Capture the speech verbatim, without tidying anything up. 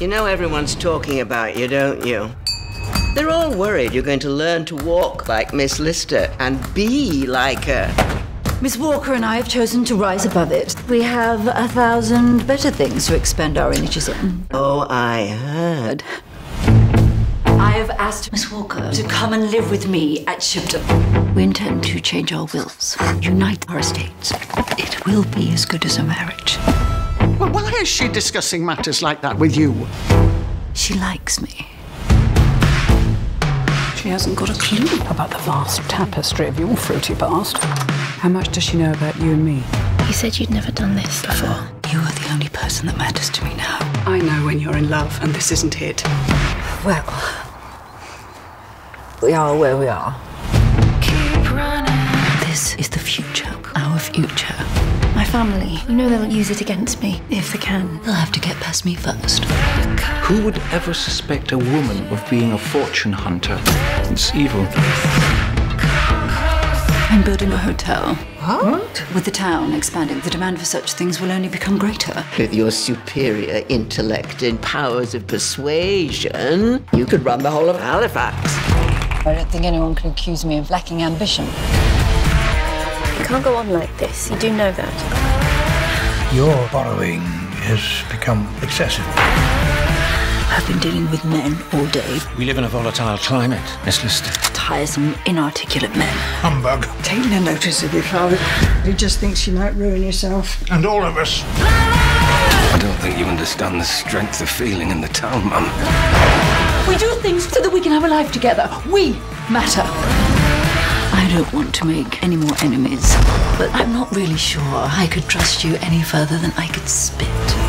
You know everyone's talking about you, don't you? They're all worried you're going to learn to walk like Miss Lister and be like her. Miss Walker and I have chosen to rise above it. We have a thousand better things to expend our energies in. Oh, I heard. I have asked Miss Walker to come and live with me at Shipton. We intend to change our wills, unite our estates. It will be as good as a marriage. Well, why is she discussing matters like that with you? She likes me. She hasn't got a clue about the vast tapestry of your fruity past. How much does she know about you and me? You said you'd never done this before. You are the only person that matters to me now. I know when you're in love, and this isn't it. Well, we are where we are. Keep running. This is the future, our future. My family, you know they'll use it against me, if they can. They'll have to get past me first. Who would ever suspect a woman of being a fortune hunter? It's evil. I'm building a hotel. What? With the town expanding, the demand for such things will only become greater. With your superior intellect and powers of persuasion, you could run the whole of Halifax. I don't think anyone can accuse me of lacking ambition. You can't go on like this. You do know that. Your borrowing has become excessive. I've been dealing with men all day. We live in a volatile climate, Miss Lister. Tiresome, inarticulate men. Humbug. Take no notice of your father. He just thinks you might ruin yourself. And all of us. I don't think you understand the strength of feeling in the town, Mum. We do things so that we can have a life together. We matter. I don't want to make any more enemies, but I'm not really sure I could trust you any further than I could spit.